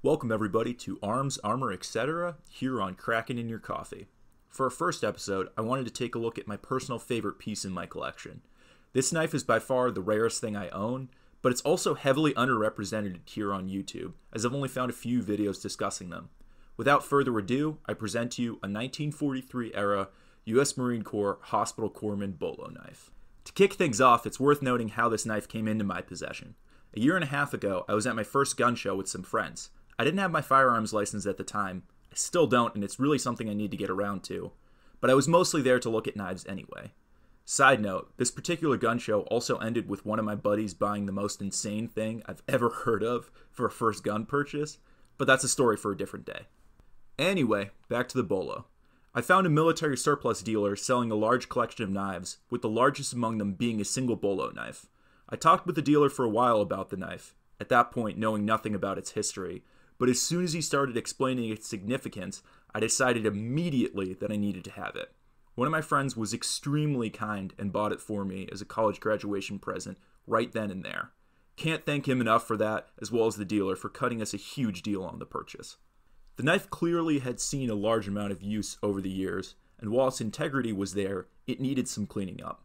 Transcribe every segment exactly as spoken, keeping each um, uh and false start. Welcome everybody to Arms, Armor, et cetera here on Kraken in Your Coffee. For our first episode, I wanted to take a look at my personal favorite piece in my collection. This knife is by far the rarest thing I own, but it's also heavily underrepresented here on YouTube, as I've only found a few videos discussing them. Without further ado, I present to you a nineteen forty-three era U S Marine Corps Hospital Corpsman Bolo knife. To kick things off, it's worth noting how this knife came into my possession. A year and a half ago, I was at my first gun show with some friends. I didn't have my firearms license at the time, I still don't, and it's really something I need to get around to, but I was mostly there to look at knives anyway. Side note, this particular gun show also ended with one of my buddies buying the most insane thing I've ever heard of for a first gun purchase, but that's a story for a different day. Anyway, back to the Bolo. I found a military surplus dealer selling a large collection of knives, with the largest among them being a single Bolo knife. I talked with the dealer for a while about the knife, at that point knowing nothing about its history, but as soon as he started explaining its significance, I decided immediately that I needed to have it. One of my friends was extremely kind and bought it for me as a college graduation present right then and there. Can't thank him enough for that, as well as the dealer for cutting us a huge deal on the purchase. The knife clearly had seen a large amount of use over the years, and while its integrity was there, it needed some cleaning up.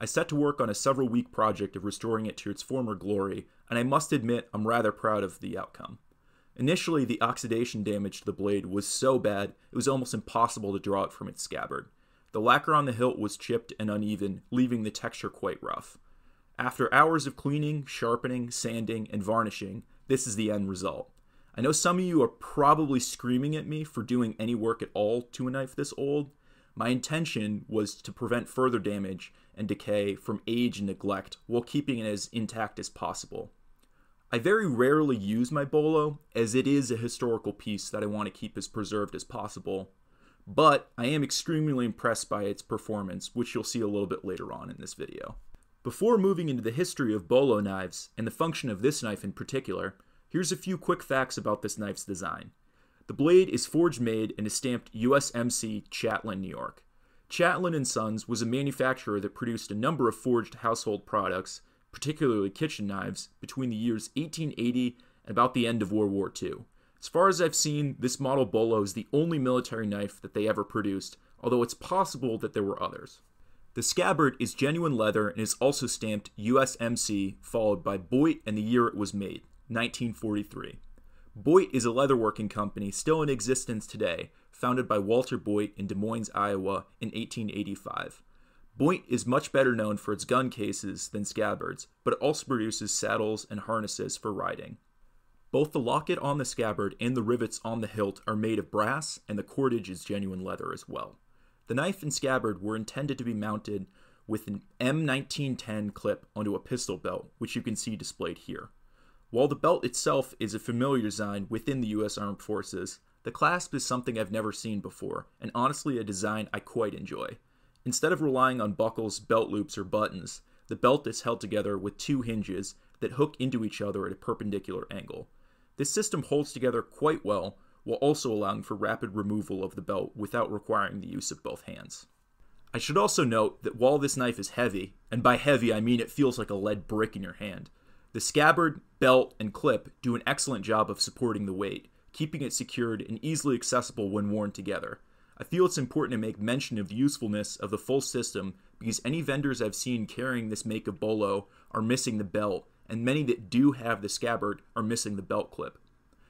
I set to work on a several-week project of restoring it to its former glory, and I must admit I'm rather proud of the outcome. Initially, the oxidation damage to the blade was so bad, it was almost impossible to draw it from its scabbard. The lacquer on the hilt was chipped and uneven, leaving the texture quite rough. After hours of cleaning, sharpening, sanding, and varnishing, this is the end result. I know some of you are probably screaming at me for doing any work at all to a knife this old. My intention was to prevent further damage and decay from age and neglect while keeping it as intact as possible. I very rarely use my Bolo, as it is a historical piece that I want to keep as preserved as possible, but I am extremely impressed by its performance, which you'll see a little bit later on in this video. Before moving into the history of Bolo knives, and the function of this knife in particular, here's a few quick facts about this knife's design. The blade is forge made and is stamped U S M C Chatlin, New York. Chatlin and Sons was a manufacturer that produced a number of forged household products, particularly kitchen knives, between the years eighteen eighty and about the end of World War Two. As far as I've seen, this model Bolo is the only military knife that they ever produced, although it's possible that there were others. The scabbard is genuine leather and is also stamped U S M C, followed by Boyt and the year it was made, nineteen forty-three. Boyt is a leatherworking company still in existence today, founded by Walter Boyt in Des Moines, Iowa in eighteen eighty-five. Boyt is much better known for its gun cases than scabbards, but it also produces saddles and harnesses for riding. Both the locket on the scabbard and the rivets on the hilt are made of brass, and the cordage is genuine leather as well. The knife and scabbard were intended to be mounted with an M nineteen ten clip onto a pistol belt, which you can see displayed here. While the belt itself is a familiar design within the U S Armed Forces, the clasp is something I've never seen before, and honestly a design I quite enjoy. Instead of relying on buckles, belt loops, or buttons, the belt is held together with two hinges that hook into each other at a perpendicular angle. This system holds together quite well, while also allowing for rapid removal of the belt without requiring the use of both hands. I should also note that while this knife is heavy, and by heavy I mean it feels like a lead brick in your hand, the scabbard, belt, and clip do an excellent job of supporting the weight, keeping it secured and easily accessible when worn together. I feel it's important to make mention of the usefulness of the full system because any vendors I've seen carrying this make of Bolo are missing the belt, and many that do have the scabbard are missing the belt clip.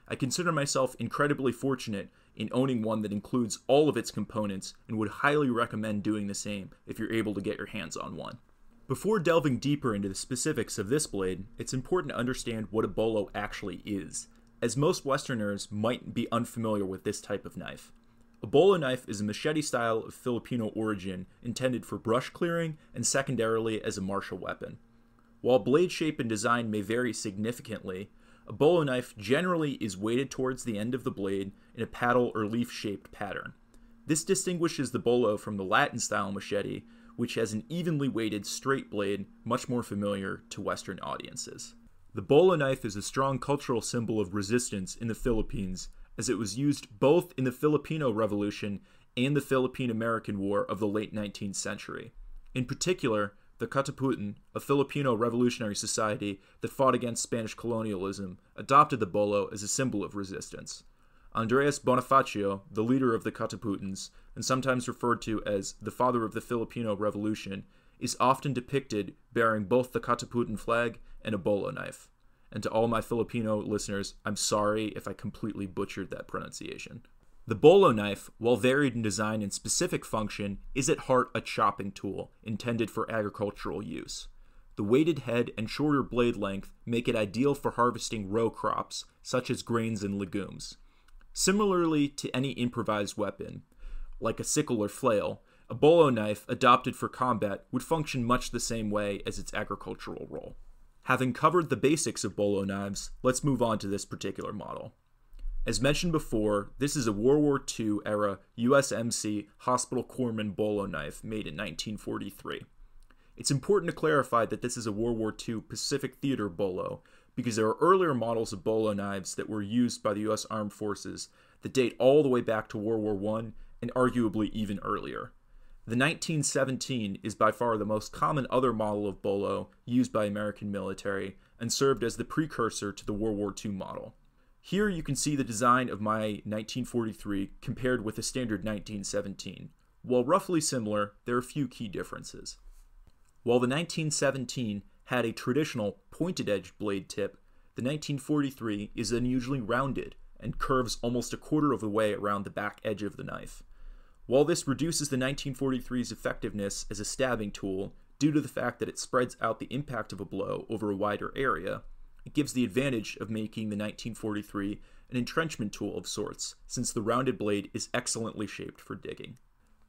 I consider myself incredibly fortunate in owning one that includes all of its components and would highly recommend doing the same if you're able to get your hands on one. Before delving deeper into the specifics of this blade, it's important to understand what a Bolo actually is, as most Westerners might be unfamiliar with this type of knife. A Bolo knife is a machete style of Filipino origin intended for brush clearing and secondarily as a martial weapon. While blade shape and design may vary significantly, a Bolo knife generally is weighted towards the end of the blade in a paddle or leaf-shaped pattern. This distinguishes the Bolo from the Latin style machete, which has an evenly weighted straight blade much more familiar to Western audiences. The Bolo knife is a strong cultural symbol of resistance in the Philippines, as it was used both in the Filipino Revolution and the Philippine-American War of the late nineteenth century. In particular, the Katipunan, a Filipino revolutionary society that fought against Spanish colonialism, adopted the bolo as a symbol of resistance. Andres Bonifacio, the leader of the Katiputans, and sometimes referred to as the father of the Filipino Revolution, is often depicted bearing both the Katipunan flag and a bolo knife. And to all my Filipino listeners, I'm sorry if I completely butchered that pronunciation. The bolo knife, while varied in design and specific function, is at heart a chopping tool intended for agricultural use. The weighted head and shorter blade length make it ideal for harvesting row crops, such as grains and legumes. Similarly to any improvised weapon, like a sickle or flail, a bolo knife adopted for combat would function much the same way as its agricultural role. Having covered the basics of bolo knives, let's move on to this particular model. As mentioned before, this is a World War Two-era U S M C Hospital Corpsman bolo knife made in nineteen forty-three. It's important to clarify that this is a World War Two Pacific Theater bolo, because there are earlier models of bolo knives that were used by the U S Armed Forces that date all the way back to World War One and arguably even earlier. The nineteen seventeen is by far the most common other model of bolo used by American military and served as the precursor to the World War Two model. Here you can see the design of my nineteen forty-three compared with the standard nineteen seventeen. While roughly similar, there are a few key differences. While the nineteen seventeen had a traditional pointed-edged blade tip, the nineteen forty-three is unusually rounded and curves almost a quarter of the way around the back edge of the knife. While this reduces the nineteen forty-three's effectiveness as a stabbing tool due to the fact that it spreads out the impact of a blow over a wider area, it gives the advantage of making the nineteen forty-three an entrenchment tool of sorts, since the rounded blade is excellently shaped for digging.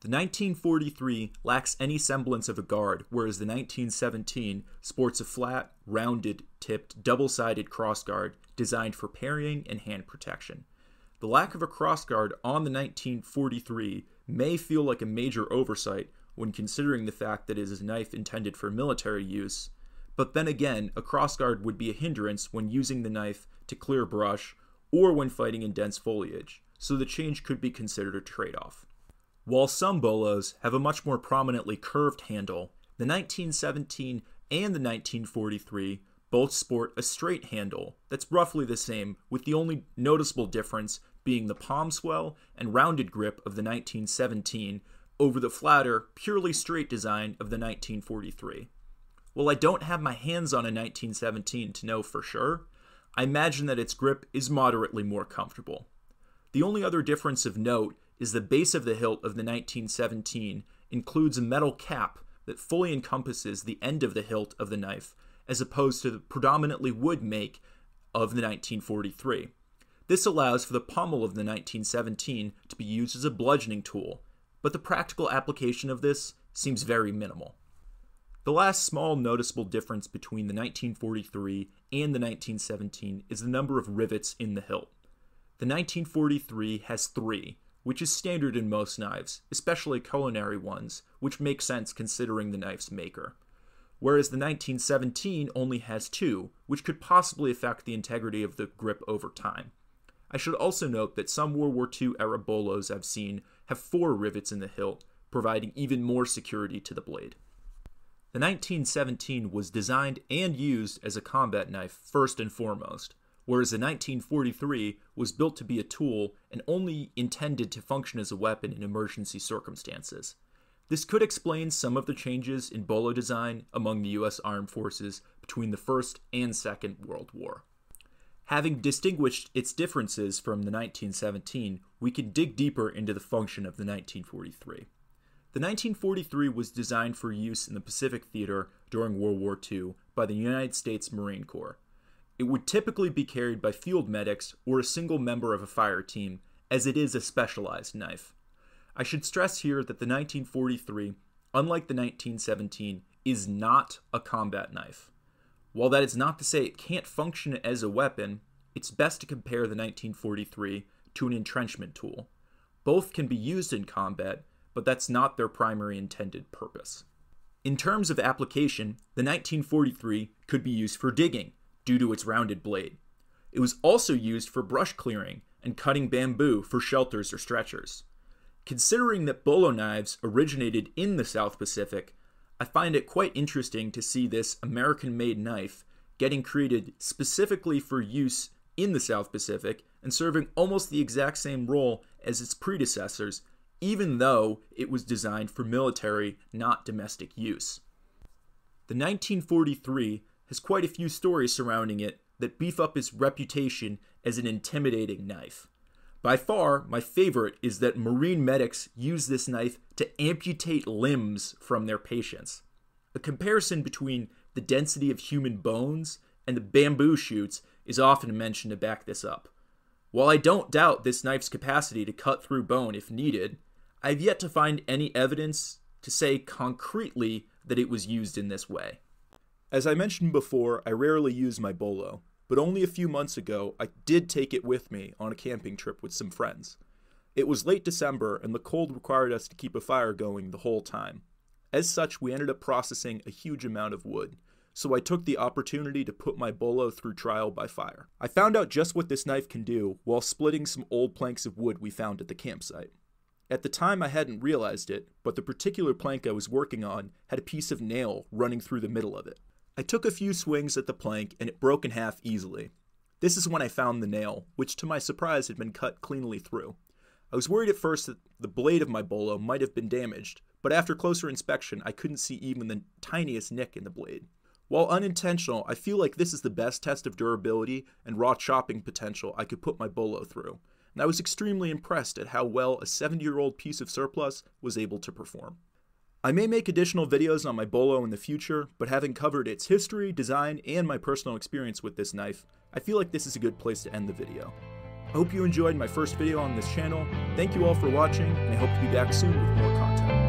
The nineteen forty-three lacks any semblance of a guard, whereas the nineteen seventeen sports a flat, rounded, tipped, double-sided crossguard designed for parrying and hand protection. The lack of a crossguard on the nineteen forty-three may feel like a major oversight when considering the fact that it is a knife intended for military use, but then again, a crossguard would be a hindrance when using the knife to clear brush or when fighting in dense foliage, so the change could be considered a trade-off. While some bolos have a much more prominently curved handle, the nineteen seventeen and the nineteen forty-three both sport a straight handle that's roughly the same, with the only noticeable difference being the palm swell and rounded grip of the nineteen seventeen over the flatter, purely straight design of the nineteen forty-three. While I don't have my hands on a nineteen seventeen to know for sure, I imagine that its grip is moderately more comfortable. The only other difference of note is the base of the hilt of the nineteen seventeen includes a metal cap that fully encompasses the end of the hilt of the knife, as opposed to the predominantly wood make of the nineteen forty-three. This allows for the pommel of the nineteen seventeen to be used as a bludgeoning tool, but the practical application of this seems very minimal. The last small noticeable difference between the nineteen forty-three and the nineteen seventeen is the number of rivets in the hilt. The nineteen forty-three has three, which is standard in most knives, especially culinary ones, which makes sense considering the knife's maker. Whereas the nineteen seventeen only has two, which could possibly affect the integrity of the grip over time. I should also note that some World War Two-era bolos I've seen have four rivets in the hilt, providing even more security to the blade. The nineteen seventeen was designed and used as a combat knife first and foremost, whereas the nineteen forty-three was built to be a tool and only intended to function as a weapon in emergency circumstances. This could explain some of the changes in bolo design among the U S Armed Forces between the First and Second World War. Having distinguished its differences from the nineteen seventeen, we can dig deeper into the function of the nineteen forty-three. The nineteen forty-three was designed for use in the Pacific Theater during World War Two by the United States Marine Corps. It would typically be carried by field medics or a single member of a fire team, as it is a specialized knife. I should stress here that the nineteen forty-three, unlike the nineteen seventeen, is not a combat knife. While that is not to say it can't function as a weapon, it's best to compare the nineteen forty-three to an entrenchment tool. Both can be used in combat, but that's not their primary intended purpose. In terms of application, the nineteen forty-three could be used for digging, due to its rounded blade. It was also used for brush clearing and cutting bamboo for shelters or stretchers. Considering that bolo knives originated in the South Pacific, I I find it quite interesting to see this American-made knife getting created specifically for use in the South Pacific and serving almost the exact same role as its predecessors, even though it was designed for military, not domestic use. The nineteen forty-three has quite a few stories surrounding it that beef up its reputation as an intimidating knife. By far, my favorite is that Marine medics use this knife to amputate limbs from their patients. A comparison between the density of human bones and the bamboo shoots is often mentioned to back this up. While I don't doubt this knife's capacity to cut through bone if needed, I've yet to find any evidence to say concretely that it was used in this way. As I mentioned before, I rarely use my Bolo, but only a few months ago I did take it with me on a camping trip with some friends. It was late December and the cold required us to keep a fire going the whole time. As such, we ended up processing a huge amount of wood, so I took the opportunity to put my Bolo through trial by fire. I found out just what this knife can do while splitting some old planks of wood we found at the campsite. At the time I hadn't realized it, but the particular plank I was working on had a piece of nail running through the middle of it. I took a few swings at the plank and it broke in half easily. This is when I found the nail, which to my surprise had been cut cleanly through. I was worried at first that the blade of my Bolo might have been damaged, but after closer inspection I couldn't see even the tiniest nick in the blade. While unintentional, I feel like this is the best test of durability and raw chopping potential I could put my Bolo through, and I was extremely impressed at how well a seventy-year-old piece of surplus was able to perform. I may make additional videos on my Bolo in the future, but having covered its history, design, and my personal experience with this knife, I feel like this is a good place to end the video. I hope you enjoyed my first video on this channel. Thank you all for watching, and I hope to be back soon with more content.